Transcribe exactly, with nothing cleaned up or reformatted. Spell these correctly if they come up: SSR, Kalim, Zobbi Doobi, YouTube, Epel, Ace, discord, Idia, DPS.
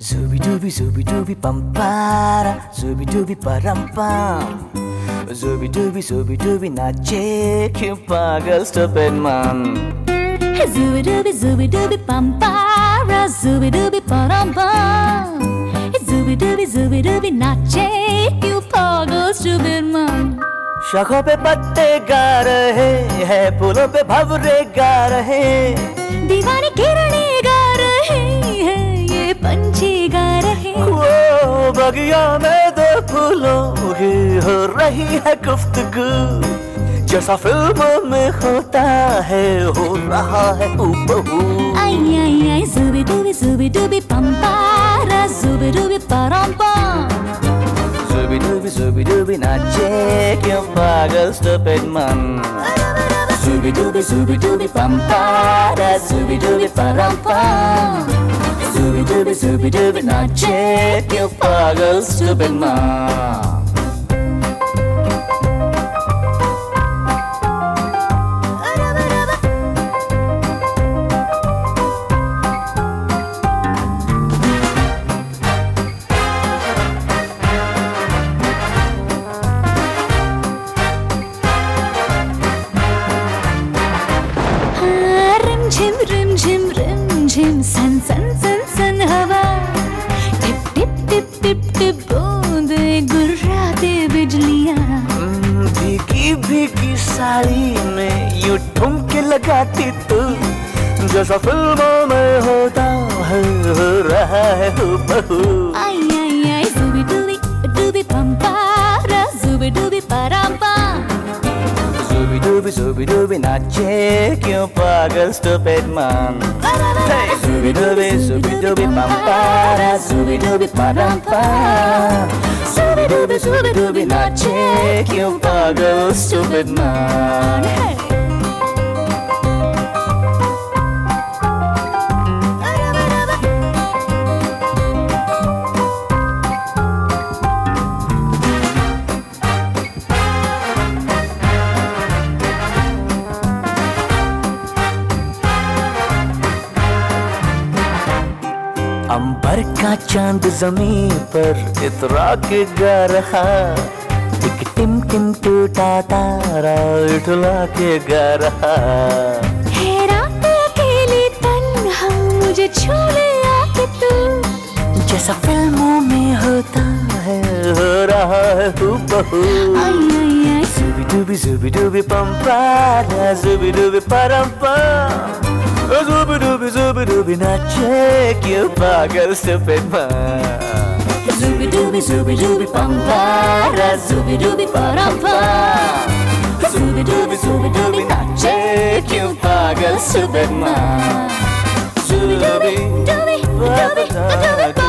Zobbi Doobi Zobbi Doobi Zobbi Doobi pam para Zobbi Doobi param pam Zobbi Doobi Zobbi Doobi nache ke pagal stupid man Zobbi Doobi Zobbi Doobi pam para Zobbi Doobi param pam Zobbi Doobi Zobbi Doobi nache you pagal stupid man शाखों पे पत्ते गा रहे हैं पुलों पे भंवरे गा रहे दीवाने किरणे गा रहे हैं ये पंछी गा रहे वो बगिया में दो फूलों की हो रही है गुफ्तगू जैसा फिल्मों में होता है हो रहा है हूबहू आई आई आई ज़ोबी डूबी ज़ोबी डूबी पंपारा ज़ोबी डूबी परंपा Zobbi Doobi Zobbi Doobi nache ke pagal stupid man Zobbi Doobi Zobbi Doobi pam para Zobbi Doobi param pam Zobbi Doobi Zobbi Doobi nache ke pagal stupid man Rim rim rim rim rim san san san san hawa tip tip tip tip tip boonde gurrate bijliyan bhigi bhigi sari mein yu thumke lagati tu jaisa filmon mein hota hai ho raha hai hubahu ai ai ai zoobi doobi doobi pam para zoobi doobi param pam Zobbi Doobi Zobbi Doobi nache kyun pagal stupid man Zobbi Doobi Zobbi Doobi pam para Zobbi Doobi param pam Zobbi Doobi Zobbi Doobi nache kyun pagal stupid man अंबर का चांद जमीन पर इतरा के गा रहा एक Tim Tim टूटा तारा उठला के गा रहा है रात अकेली तन्हा मुझे छू ले आके तू जैसा फिल्मों में होता है हो रहा है हूबहू आई आई आई ज़ोबी डूबी ज़ोबी डूबी पम पारा ज़ोबी डूबी परम पम Zobbi Doobi Zobbi Doobi nache ke pagal stupid man Zobbi Doobi Zobbi Doobi pam para Zobbi Doobi param pam Zobbi Doobi Zobbi Doobi nache ke pagal stupid man Zobbi Doobi Doobi Doobi Doobi